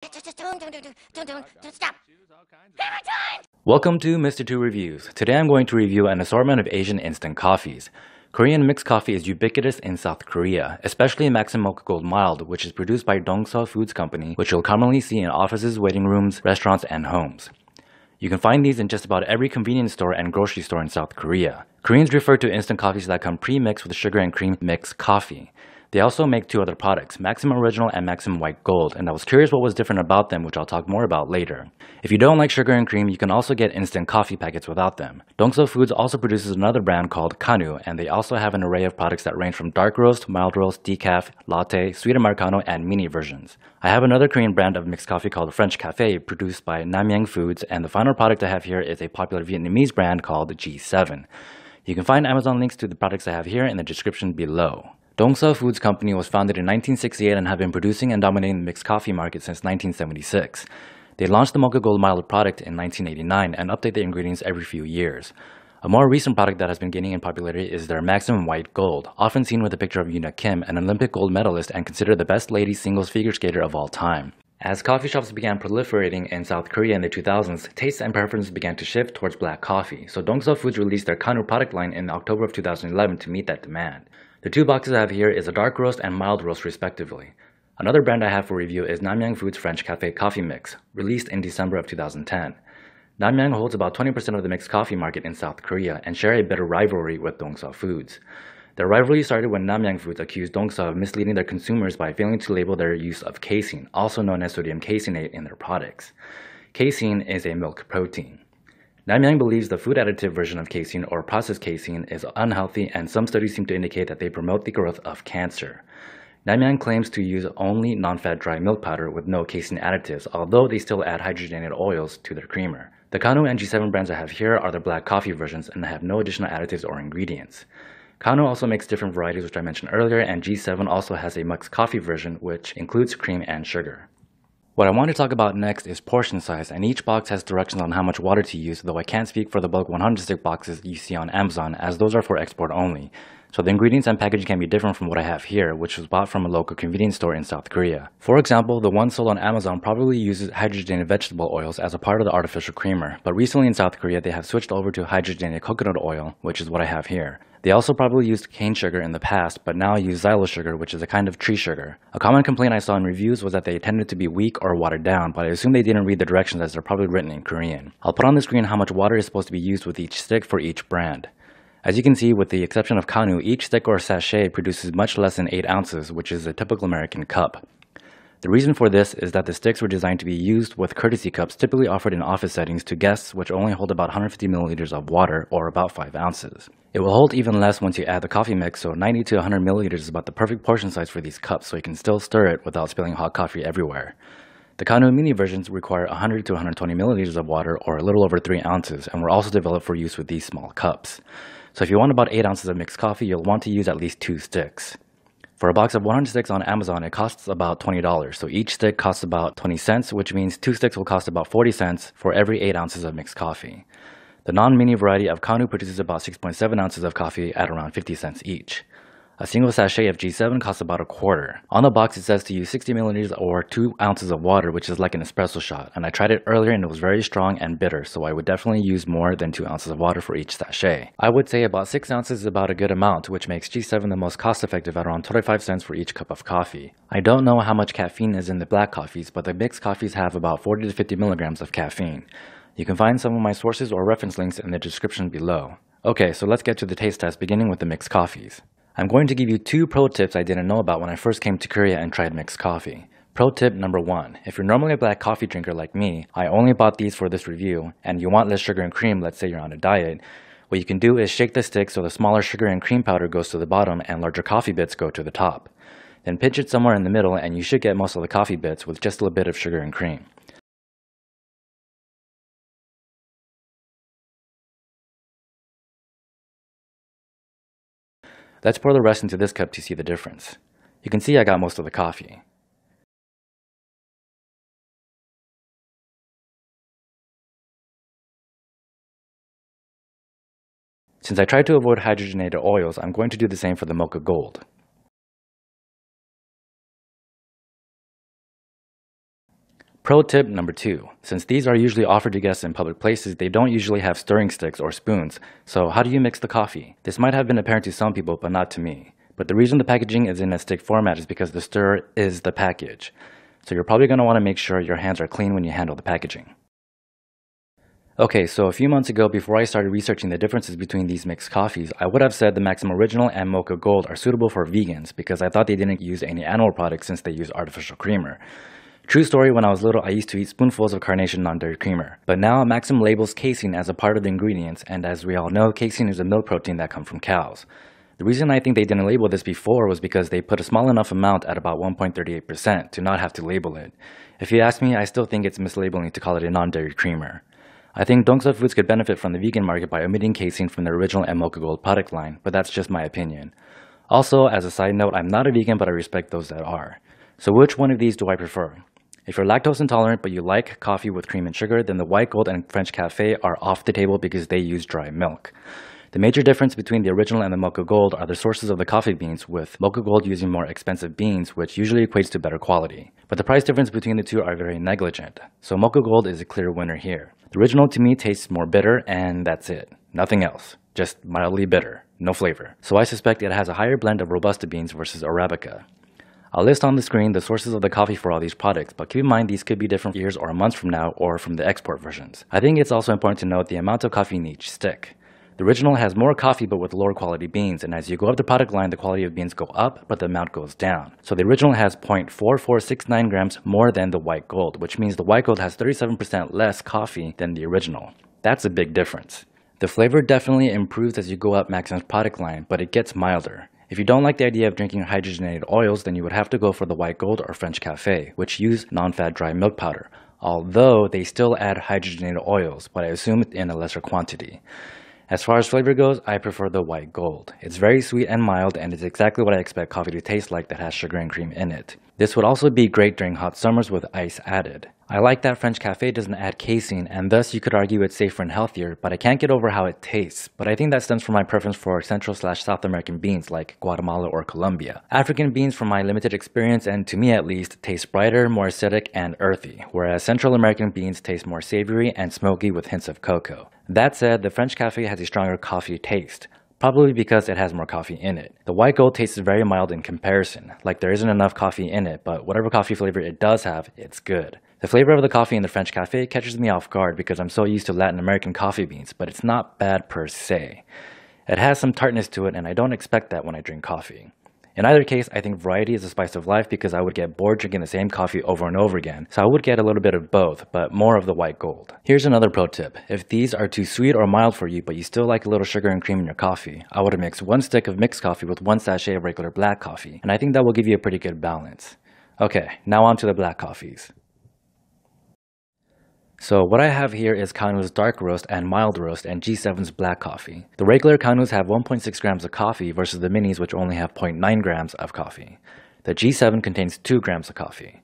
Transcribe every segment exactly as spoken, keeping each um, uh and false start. Don't stop. Welcome to Mister two Reviews. Today I'm going to review an assortment of Asian instant coffees. Korean mixed coffee is ubiquitous in South Korea, especially Maxim Mocha Gold Mild, which is produced by Dongsuh Foods Company, which you'll commonly see in offices, waiting rooms, restaurants, and homes. You can find these in just about every convenience store and grocery store in South Korea. Koreans refer to instant coffees that come pre-mixed with sugar and cream mixed coffee. They also make two other products, Maxim Original and Maxim White Gold, and I was curious what was different about them, which I'll talk more about later. If you don't like sugar and cream, you can also get instant coffee packets without them. Dongsuh Foods also produces another brand called Kanu, and they also have an array of products that range from dark roast, mild roast, decaf, latte, sweet Americano, and mini versions. I have another Korean brand of mixed coffee called French Cafe, produced by Namyang Foods, and the final product I have here is a popular Vietnamese brand called G seven. You can find Amazon links to the products I have here in the description below. Dongsuh Foods Company was founded in nineteen sixty-eight and have been producing and dominating the mixed coffee market since nineteen seventy-six. They launched the Mocha Gold Mild product in nineteen eighty-nine and update the ingredients every few years. A more recent product that has been gaining in popularity is their Maxim White Gold, often seen with a picture of Yuna Kim, an Olympic gold medalist and considered the best lady singles figure skater of all time. As coffee shops began proliferating in South Korea in the two thousands, tastes and preferences began to shift towards black coffee, so Dongsuh Foods released their Kanu product line in October of two thousand eleven to meet that demand. The two boxes I have here is a dark roast and mild roast respectively. Another brand I have for review is Namyang Foods French Cafe Coffee Mix, released in December of two thousand ten. Namyang holds about twenty percent of the mixed coffee market in South Korea and share a bitter rivalry with Dongsuh Foods. Their rivalry started when Namyang Foods accused Dongsuh of misleading their consumers by failing to label their use of casein, also known as sodium caseinate, in their products. Casein is a milk protein. Namyang believes the food additive version of casein or processed casein is unhealthy, and some studies seem to indicate that they promote the growth of cancer. Namyang claims to use only non-fat dry milk powder with no casein additives, although they still add hydrogenated oils to their creamer. The Kanu and G seven brands I have here are their black coffee versions and have no additional additives or ingredients. Kanu also makes different varieties, which I mentioned earlier, and G seven also has a mixed coffee version which includes cream and sugar. What I want to talk about next is portion size, and each box has directions on how much water to use, though I can't speak for the bulk one hundred stick boxes you see on Amazon, as those are for export only. So the ingredients and packaging can be different from what I have here, which was bought from a local convenience store in South Korea. For example, the one sold on Amazon probably uses hydrogenated vegetable oils as a part of the artificial creamer, but recently in South Korea they have switched over to hydrogenated coconut oil, which is what I have here. They also probably used cane sugar in the past, but now use xylitol sugar, which is a kind of tree sugar. A common complaint I saw in reviews was that they tended to be weak or watered down, but I assume they didn't read the directions as they're probably written in Korean. I'll put on the screen how much water is supposed to be used with each stick for each brand. As you can see, with the exception of Kanu, each stick or sachet produces much less than eight ounces, which is a typical American cup. The reason for this is that the sticks were designed to be used with courtesy cups typically offered in office settings to guests, which only hold about one hundred fifty milliliters of water, or about five ounces. It will hold even less once you add the coffee mix, so ninety to one hundred milliliters is about the perfect portion size for these cups, so you can still stir it without spilling hot coffee everywhere. The Kanu mini versions require one hundred to one hundred twenty milliliters of water, or a little over three ounces, and were also developed for use with these small cups. So if you want about eight ounces of mixed coffee, you'll want to use at least two sticks. For a box of one hundred sticks on Amazon, it costs about twenty dollars, so each stick costs about twenty cents, which means two sticks will cost about forty cents for every eight ounces of mixed coffee. The non-mini variety of Kanu produces about six point seven ounces of coffee at around fifty cents each. A single sachet of G seven costs about a quarter. On the box it says to use sixty milliliters or two ounces of water, which is like an espresso shot, and I tried it earlier and it was very strong and bitter, so I would definitely use more than two ounces of water for each sachet. I would say about six ounces is about a good amount, which makes G seven the most cost effective at around twenty-five cents for each cup of coffee. I don't know how much caffeine is in the black coffees, but the mixed coffees have about forty to fifty milligrams of caffeine. You can find some of my sources or reference links in the description below. Okay, so let's get to the taste test, beginning with the mixed coffees. I'm going to give you two pro tips I didn't know about when I first came to Korea and tried mixed coffee. Pro tip number one, if you're normally a black coffee drinker like me, I only bought these for this review, and you want less sugar and cream, let's say you're on a diet, what you can do is shake the stick so the smaller sugar and cream powder goes to the bottom and larger coffee bits go to the top. Then pinch it somewhere in the middle and you should get most of the coffee bits with just a little bit of sugar and cream. Let's pour the rest into this cup to see the difference. You can see I got most of the coffee. Since I tried to avoid hydrogenated oils, I'm going to do the same for the Mocha Gold. Pro tip number two, since these are usually offered to guests in public places, they don't usually have stirring sticks or spoons, so how do you mix the coffee? This might have been apparent to some people, but not to me. But the reason the packaging is in a stick format is because the stirrer is the package. So you're probably going to want to make sure your hands are clean when you handle the packaging. Okay, so a few months ago, before I started researching the differences between these mixed coffees, I would have said the Maxim Original and Mocha Gold are suitable for vegans because I thought they didn't use any animal products since they use artificial creamer. True story, when I was little, I used to eat spoonfuls of Carnation non-dairy creamer. But now, Maxim labels casein as a part of the ingredients, and as we all know, casein is a milk protein that comes from cows. The reason I think they didn't label this before was because they put a small enough amount at about one point three eight percent to not have to label it. If you ask me, I still think it's mislabeling to call it a non-dairy creamer. I think Dongsuh Foods could benefit from the vegan market by omitting casein from their Original and Mocha Gold product line, but that's just my opinion. Also, as a side note, I'm not a vegan, but I respect those that are. So which one of these do I prefer? If you're lactose intolerant but you like coffee with cream and sugar, then the White Gold and French Cafe are off the table because they use dry milk. The major difference between the Original and the Mocha Gold are the sources of the coffee beans, with Mocha Gold using more expensive beans, which usually equates to better quality. But the price difference between the two are very negligent, so Mocha Gold is a clear winner here. The Original to me tastes more bitter, and that's it. Nothing else. Just mildly bitter. No flavor. So I suspect it has a higher blend of Robusta beans versus Arabica. I'll list on the screen the sources of the coffee for all these products, but keep in mind these could be different years or months from now or from the export versions. I think it's also important to note the amount of coffee in each stick. The Original has more coffee but with lower quality beans, and as you go up the product line, the quality of beans go up but the amount goes down. So the Original has zero point four four six nine grams more than the White Gold, which means the White Gold has thirty-seven percent less coffee than the Original. That's a big difference. The flavor definitely improves as you go up Maxim's product line, but it gets milder. If you don't like the idea of drinking hydrogenated oils, then you would have to go for the White Gold or French Cafe, which use non-fat dry milk powder, although they still add hydrogenated oils, but I assume in a lesser quantity. As far as flavor goes, I prefer the White Gold. It's very sweet and mild, and it's exactly what I expect coffee to taste like that has sugar and cream in it. This would also be great during hot summers with ice added. I like that French Cafe doesn't add casein, and thus you could argue it's safer and healthier, but I can't get over how it tastes. But I think that stems from my preference for Central slash South American beans like Guatemala or Colombia. African beans, from my limited experience and to me at least, taste brighter, more acidic, and earthy, whereas Central American beans taste more savory and smoky with hints of cocoa. That said, the French Cafe has a stronger coffee taste, probably because it has more coffee in it. The White Gold tastes very mild in comparison, like there isn't enough coffee in it, but whatever coffee flavor it does have, it's good. The flavor of the coffee in the French Cafe catches me off guard because I'm so used to Latin American coffee beans, but it's not bad per se. It has some tartness to it, and I don't expect that when I drink coffee. In either case, I think variety is the spice of life because I would get bored drinking the same coffee over and over again, so I would get a little bit of both, but more of the White Gold. Here's another pro tip. If these are too sweet or mild for you, but you still like a little sugar and cream in your coffee, I would mix one stick of mixed coffee with one sachet of regular black coffee, and I think that will give you a pretty good balance. Okay, now on to the black coffees. So what I have here is Kanu's Dark Roast and Mild Roast and G seven's Black Coffee. The regular Kanu's have one point six grams of coffee versus the minis, which only have zero point nine grams of coffee. The G seven contains two grams of coffee.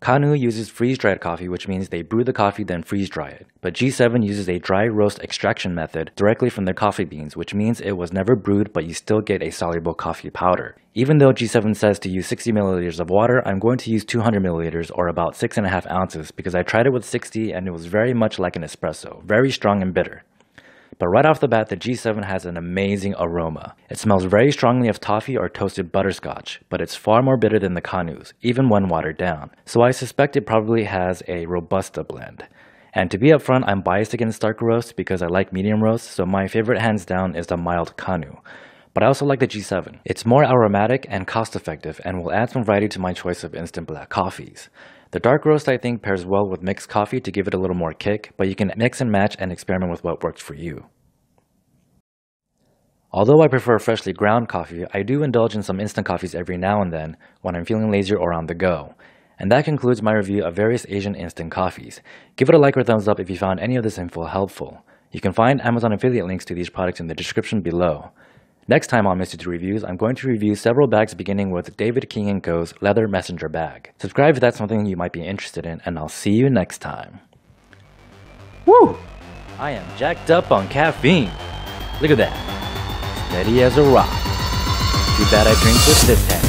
Kanu uses freeze-dried coffee, which means they brew the coffee then freeze-dry it. But G seven uses a dry roast extraction method directly from their coffee beans, which means it was never brewed but you still get a soluble coffee powder. Even though G seven says to use sixty milliliters of water, I'm going to use two hundred milliliters or about six point five ounces because I tried it with sixty and it was very much like an espresso, very strong and bitter. But right off the bat, the G seven has an amazing aroma. It smells very strongly of toffee or toasted butterscotch, but it's far more bitter than the Kanu's, even when watered down. So I suspect it probably has a Robusta blend. And to be upfront, I'm biased against dark roasts because I like medium roasts, so my favorite hands down is the mild Kanu. But I also like the G seven. It's more aromatic and cost-effective and will add some variety to my choice of instant black coffees. The dark roast, I think, pairs well with mixed coffee to give it a little more kick, but you can mix and match and experiment with what works for you. Although I prefer freshly ground coffee, I do indulge in some instant coffees every now and then when I'm feeling lazy or on the go. And that concludes my review of various Asian instant coffees. Give it a like or thumbs up if you found any of this info helpful. You can find Amazon affiliate links to these products in the description below. Next time on Mister two Reviews, I'm going to review several bags beginning with David King and Co.'s Leather Messenger Bag. Subscribe if that's something you might be interested in, and I'll see you next time. Woo! I am jacked up on caffeine. Look at that. Steady as a rock. Too bad I drink with this hand.